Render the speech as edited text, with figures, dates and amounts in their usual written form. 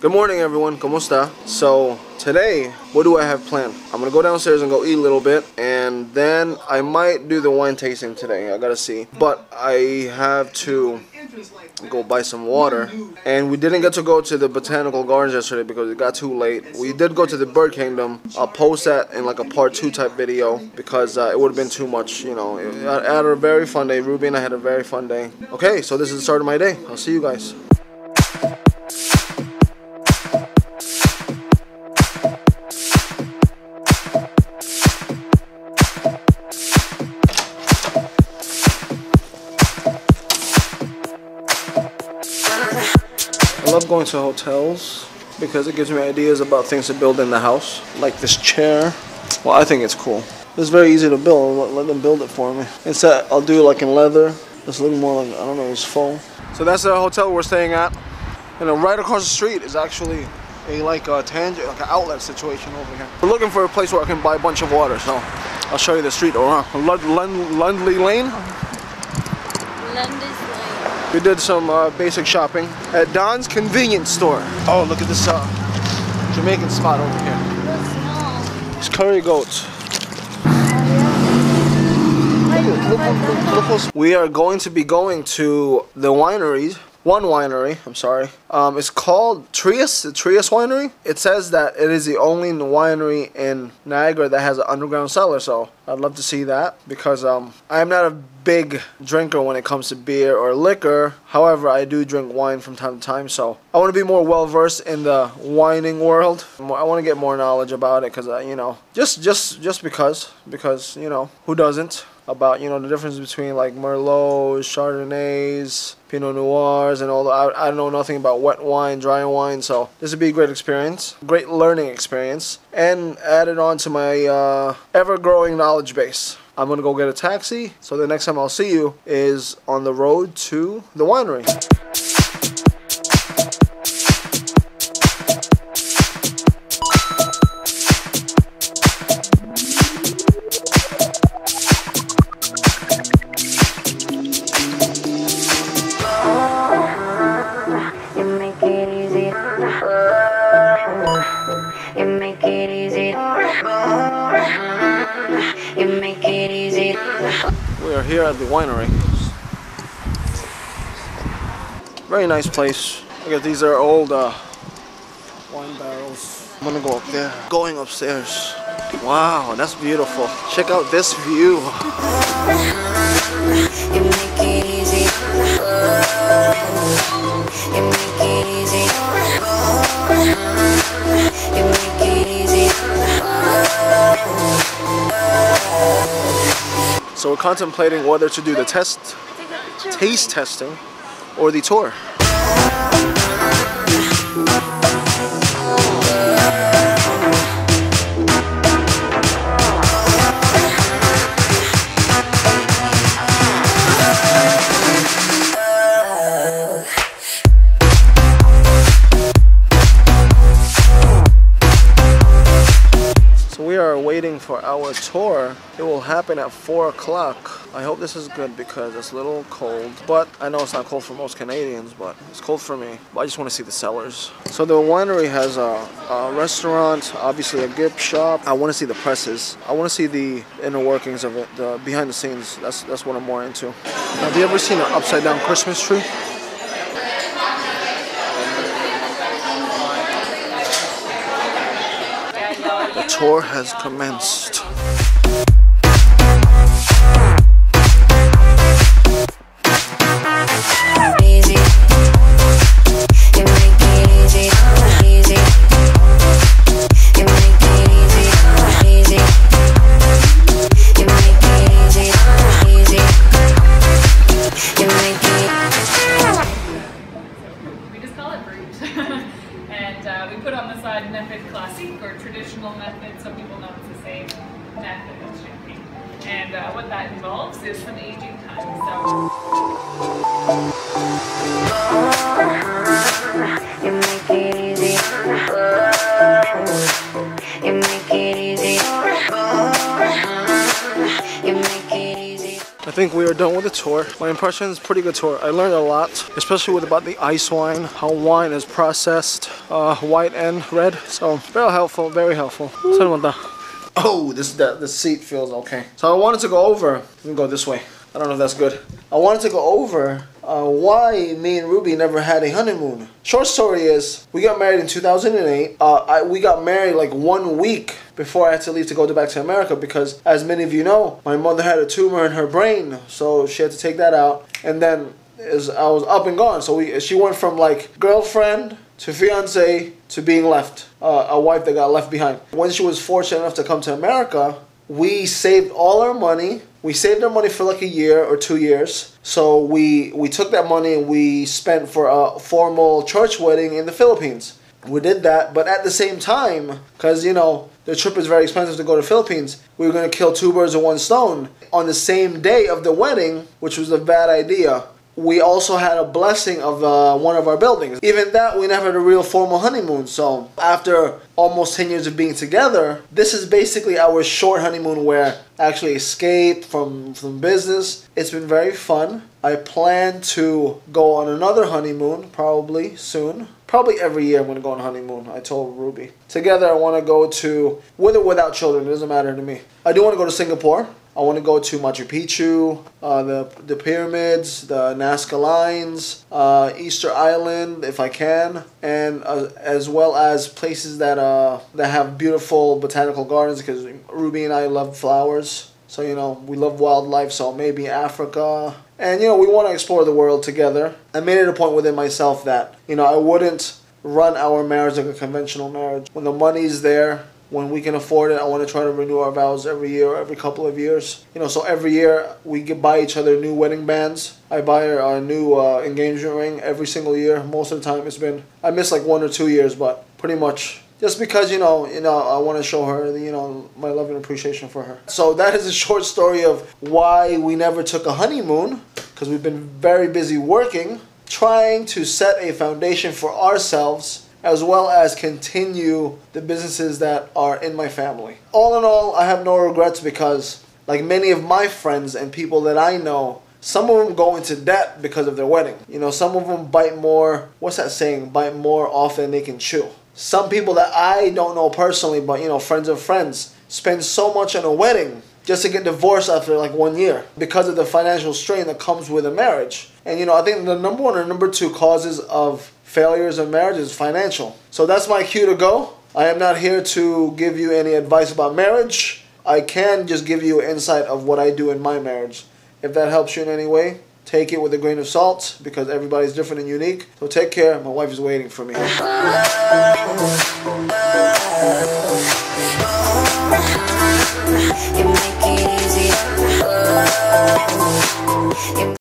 Good morning everyone, kumusta? So today, what do I have planned? I'm gonna go downstairs and go eat a little bit, and then I might do the wine tasting today, I gotta see. But I have to go buy some water, and we didn't get to go to the botanical gardens yesterday because it got too late. We did go to the bird kingdom. I'll post that in like a part 2 type video because it would have been too much, you know. I had a very fun day. Ruby and I had a very fun day. Okay, so this is the start of my day. I'll see you guys. I love going to hotels because it gives me ideas about things to build in the house, like this chair. Well, I think it's cool. It's very easy to build. Let them build it for me. Instead, I'll do like in leather. It's looking more like, I don't know, it's foam. So that's the hotel we're staying at, and then right across the street is actually a like an outlet situation over here. We're looking for a place where I can buy a bunch of water, so I'll show you the street around. Lundley Lane. Lundley. We did some basic shopping at Don's convenience store. Oh, look at this Jamaican spot over here. It's curry goats. Look. We are going to be going to the wineries. One winery, I'm sorry. It's called Trius Winery. It says that it is the only winery in Niagara that has an underground cellar, so I'd love to see that because I'm not a big drinker when it comes to beer or liquor. However, I do drink wine from time to time, so I want to be more well-versed in the wining world. I want to get more knowledge about it because, you know, just because, you know, who doesn't? About, you know, the difference between like Merlots, Chardonnays, Pinot Noirs, and all that. I know nothing about wet wine, dry wine, so this would be a great experience, great learning experience, and added on to my ever-growing knowledge base. I'm gonna go get a taxi, so the next time I'll see you is on the road to the winery. We are here at the winery. Very nice place. Look at these are old wine barrels. I'm gonna go up there. Going upstairs. Wow, that's beautiful. Check out this view. So we're contemplating whether to do the taste testing or the tour. For our tour, it will happen at 4 o'clock. I hope this is good because it's a little cold, but I know it's not cold for most Canadians, but it's cold for me. I just want to see the cellars. So the winery has a restaurant, obviously a gift shop. I want to see the presses. I want to see the inner workings of it, the behind the scenes. That's what I'm more into. Have you ever seen an upside down Christmas tree? The tour has commenced. I think we are done with the tour. My impression is pretty good tour. I learned a lot, especially with about the ice wine, how wine is processed, white and red. So very helpful, very helpful. Oh, the seat feels okay. So I wanted to go over. Let me go this way. I don't know if that's good. I wanted to go over why me and Ruby never had a honeymoon. Short story is, we got married in 2008. We got married like 1 week before I had to leave to go back to America because, as many of you know, my mother had a tumor in her brain, so she had to take that out. And then I was up and gone. So she went from like girlfriend to fiance to being left, a wife that got left behind. When she was fortunate enough to come to America, we saved all our money. We saved our money for like a year or 2 years. So we took that money and we spent for a formal church wedding in the Philippines. We did that, but at the same time, because, you know, the trip is very expensive to go to the Philippines, we were going to kill two birds with one stone. On the same day of the wedding, which was a bad idea, we also had a blessing of one of our buildings. Even that, we never had a real formal honeymoon. So after almost 10 years of being together, this is basically our short honeymoon where I actually escaped from business. It's been very fun. I plan to go on another honeymoon probably soon. Probably every year I'm going to go on a honeymoon, I told Ruby. Together I want to go to, with or without children, it doesn't matter to me. I do want to go to Singapore. I want to go to Machu Picchu, the pyramids, the Nazca Lines, Easter Island if I can, and as well as places that have beautiful botanical gardens because Ruby and I love flowers. So, you know, we love wildlife, so maybe Africa. And, you know, we want to explore the world together. I made it a point within myself that, you know, I wouldn't run our marriage like a conventional marriage. When the money's there, when we can afford it, I want to try to renew our vows every year or every couple of years. You know, so every year we buy each other new wedding bands. I buy her a new engagement ring every single year. Most of the time it's been, I miss like 1 or 2 years, but pretty much. Just because, you know, I want to show her, you know, my love and appreciation for her. So that is a short story of why we never took a honeymoon, because we've been very busy working, trying to set a foundation for ourselves, as well as continue the businesses that are in my family. All in all, I have no regrets because, like many of my friends and people that I know, some of them go into debt because of their wedding. You know, some of them bite more, what's that saying? Bite more off than they can chew. Some people that I don't know personally, but, you know, friends of friends, spend so much on a wedding just to get divorced after like 1 year because of the financial strain that comes with a marriage. And, you know, I think the number one or number two causes of failures in marriage is financial. So that's my cue to go. I am not here to give you any advice about marriage. I can just give you insight of what I do in my marriage. If that helps you in any way, take it with a grain of salt because everybody's different and unique. So take care. My wife is waiting for me.